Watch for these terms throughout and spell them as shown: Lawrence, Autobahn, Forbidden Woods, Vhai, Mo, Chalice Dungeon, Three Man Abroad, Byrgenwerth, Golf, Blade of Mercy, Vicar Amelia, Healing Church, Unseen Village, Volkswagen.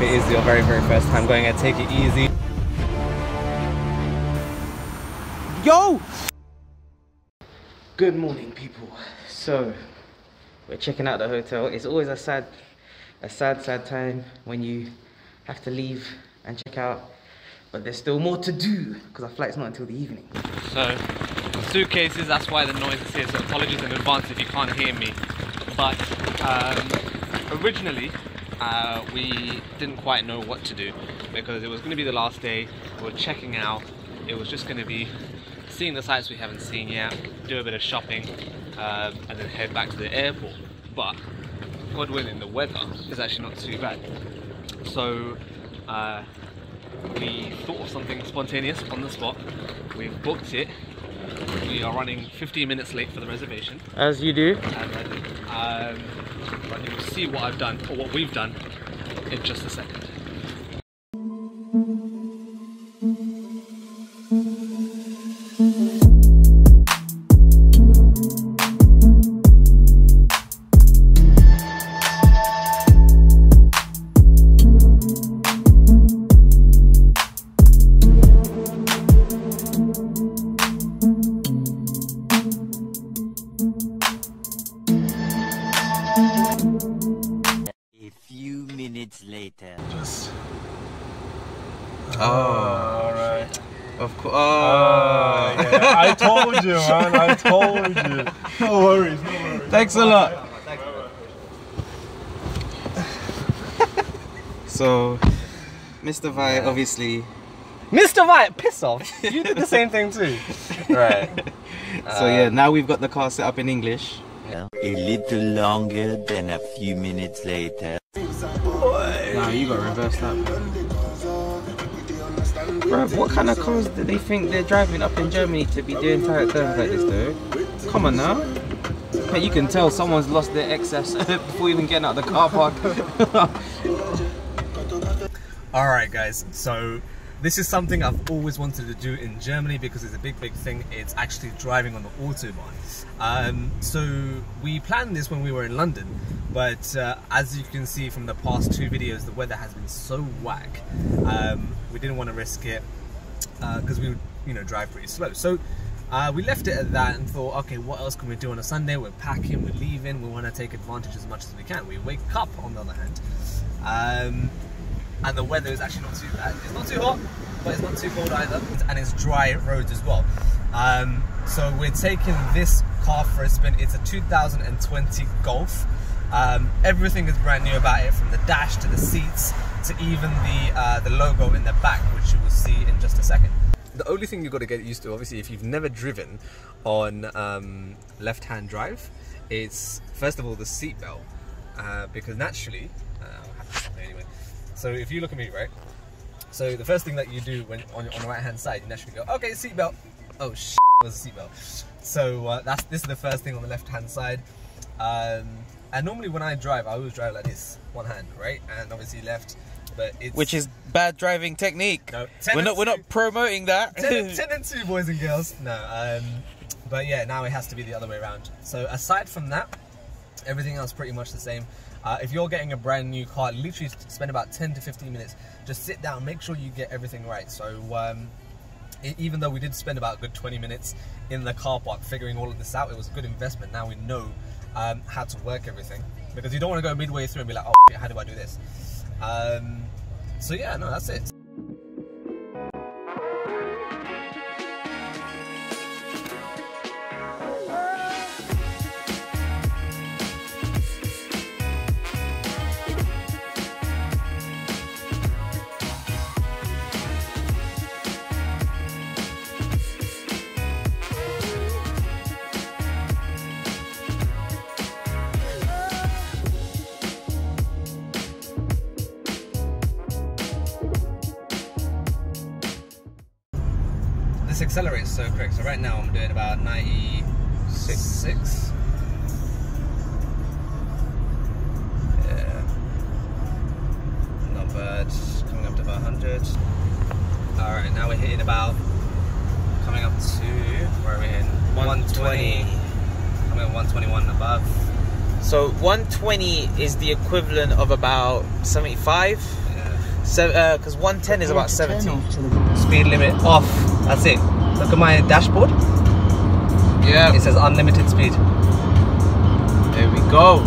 if it is your very first time going there, take it easy. Yo! Good morning, people. So, we're checking out the hotel. It's always a sad time when you have to leave and check out, but there's still more to do because our flight's not until the evening. So, suitcases, that's why the noise is here, so apologies in advance if you can't hear me. But originally, we didn't quite know what to do because it was going to be the last day. We were checking out. It was just going to be seeing the sights we haven't seen yet, do a bit of shopping, and then head back to the airport. But God willing, the weather is actually not too bad. So we thought of something spontaneous on the spot. We've booked it. We are running 15 minutes late for the reservation. As you do. But you'll see what I've done, or what we've done, in just a second. Later. Just. Oh, all right. Of course. Oh, yeah. I told you, man. I told you. No worries. No worries. Thanks a lot. Thanks. So, Mr. Vi, yeah. Obviously. Mr. Vi, piss off. You did the same thing too. Right. So yeah, now we've got the car set up in English. Yeah. A little longer than a few minutes later. Nah, you gotta reverse that. Bruv, what kind of cars do they think they're driving up in Germany to be doing tight turns like this, though? Come on now. Hey, you can tell someone's lost their excess before even getting out of the car park. Alright guys, so this is something I've always wanted to do in Germany because it's a big thing. It's actually driving on the Autobahn. So we planned this when we were in London, but as you can see from the past two videos, the weather has been so whack. We didn't want to risk it because we would, you know, drive pretty slow. So we left it at that and thought, okay, what else can we do on a Sunday? We're packing, we're leaving, we want to take advantage as much as we can. We wake up, on the other hand, and the weather is actually not too bad. It's not too hot, but it's not too cold either, and it's dry roads as well. So we're taking this car for a spin. It's a 2020 Golf. Everything is brand new about it, from the dash to the seats to even the logo in the back, which you will see in just a second. The only thing you've got to get used to, obviously, if you've never driven on left-hand drive, it's first of all the seatbelt, because naturally, anyway. So if you look at me, right. So the first thing that you do when on the right-hand side, you naturally go, okay, seatbelt. Oh shit, there's a seatbelt. So this is the first thing on the left-hand side. And normally when I drive, I always drive like this, one hand, right, and obviously left. But it's which is bad driving technique. No, we're not promoting that. 10 and 2, boys and girls. No, but yeah, now it has to be the other way around. So aside from that, everything else pretty much the same. If you're getting a brand new car, literally spend about 10 to 15 minutes. Just sit down, make sure you get everything right. So even though we did spend about a good 20 minutes in the car park figuring all of this out, it was a good investment. Now we know how to work everything, because you don't want to go midway through and be like, oh shit, how do I do this? So yeah, no, that's it. Accelerates so quick, so right now I'm doing about 96. Yeah, not bad. Coming up to about 100. All right, now we're hitting about, coming up to, where are we in? 120. I'm at 121 and above. So 120 is the equivalent of about 75. Yeah. because 110 is about 70. Speed limit off. That's it. Look at my dashboard. Yeah. It says unlimited speed. There we go.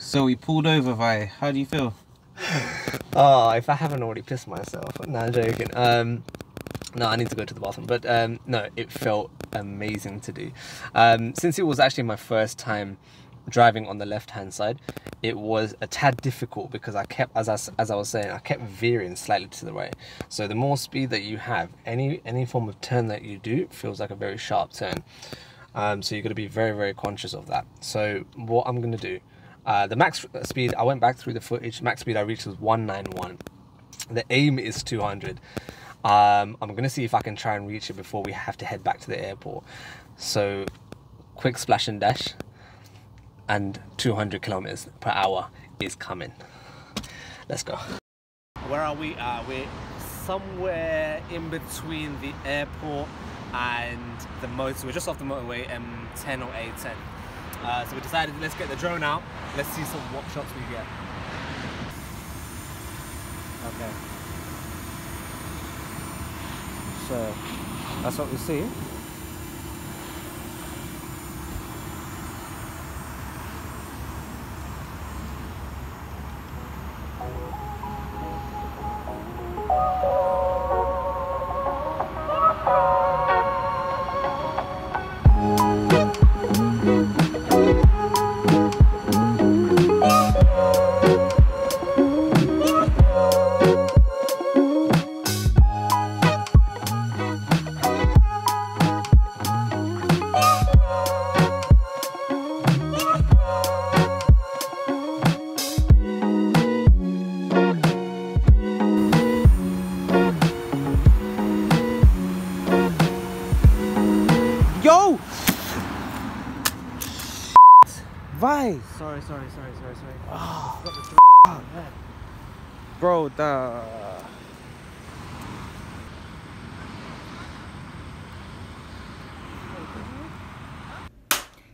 So we pulled over, Vi. How do you feel? Oh, if I haven't already pissed myself. No, I'm joking. No, I need to go to the bathroom. But no, it felt amazing to do. Since it was actually my first time driving on the left-hand side, it was a tad difficult because I kept, as I was saying, I kept veering slightly to the right. So the more speed that you have, any form of turn that you do, it feels like a very sharp turn. So you've got to be very, very conscious of that. So what I'm going to do, the max speed, I went back through the footage, max speed I reached was 191. The aim is 200. I'm going to see if I can try and reach it before we have to head back to the airport. So, quick splash and dash, and 200 kilometers per hour is coming. Let's go. Where are we? We're somewhere in between the airport and the motorway. We're just off the motorway, M10 or A10. So we decided, let's get the drone out, let's see what shots we get. Okay. So, that's what we see. Why? Sorry. Oh, got the man. Bro,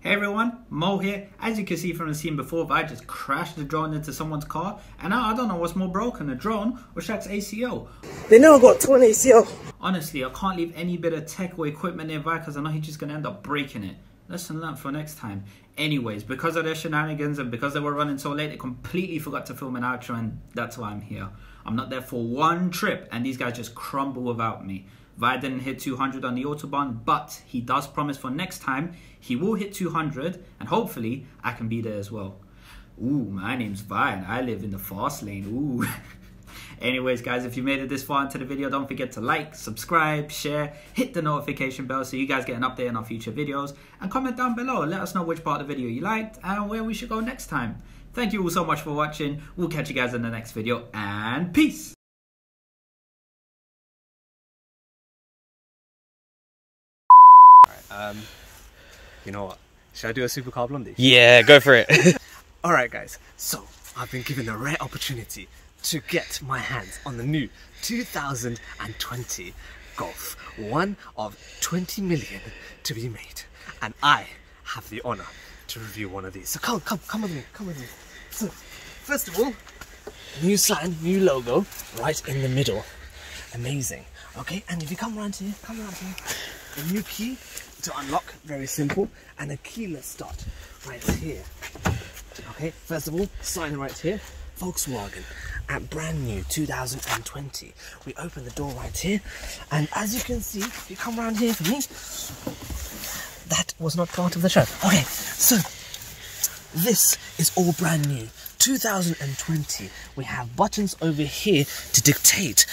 Hey everyone, Mo here. As you can see from the scene before, I just crashed the drone into someone's car, and now I don't know what's more broken, a drone or Shaq's ACO. They never got torn ACO. Honestly, I can't leave any bit of tech or equipment nearby because I know he's just gonna end up breaking it. Lesson learned for next time. Anyways, because of their shenanigans and because they were running so late, they completely forgot to film an outro, and that's why I'm here. I'm not there for one trip, and these guys just crumble without me. Vi didn't hit 200 on the Autobahn, but he does promise for next time he will hit 200, and hopefully I can be there as well. Ooh, my name's Vi, and I live in the fast lane. Ooh. Anyways, guys, if you made it this far into the video, don't forget to like, subscribe, share, hit the notification bell so you guys get an update on our future videos, and comment down below. Let us know which part of the video you liked and where we should go next time. Thank you all so much for watching. We'll catch you guys in the next video, and peace. All right, you know what? Should I do a supercar blondie? Yeah, go for it. All right, guys. So I've been given a rare opportunity to get my hands on the new 2020 Golf, one of 20 million to be made, and I have the honour to review one of these. So come with me, So first of all, new sign, new logo, right in the middle. Amazing. Okay, and if you come around here, a new key to unlock, very simple, and a keyless start right here. Okay, first of all, sign right here. Volkswagen at brand new 2020. We open the door right here, and as you can see, if you come around here for me, that was not part of the show. Okay, so this is all brand new. 2020, we have buttons over here to dictate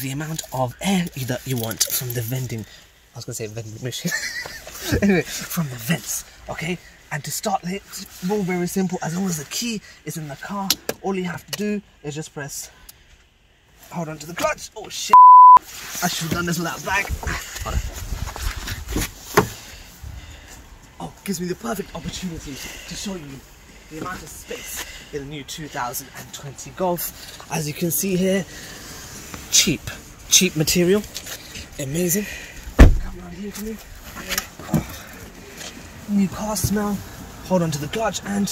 the amount of air that you want from the vending, I was going to say vending machine, anyway, from the vents, okay? And to start, it's all very simple. As long as the key is in the car, all you have to do is just press, hold on to the clutch. Oh shit, I should have done this without a bag. Hold on. Oh, gives me the perfect opportunity to show you the amount of space in the new 2020 Golf. As you can see here, cheap material, amazing. Come around here to me. New car smell, hold on to the clutch, and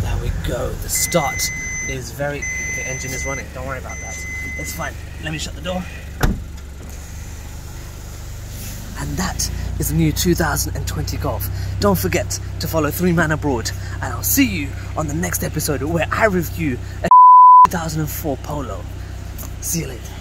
there we go. The start is very, the engine is running, don't worry about that, it's fine. Let me shut the door. And that is the new 2020 Golf. Don't forget to follow Three Man Abroad, and I'll see you on the next episode where I review a 2004 Polo. See you later.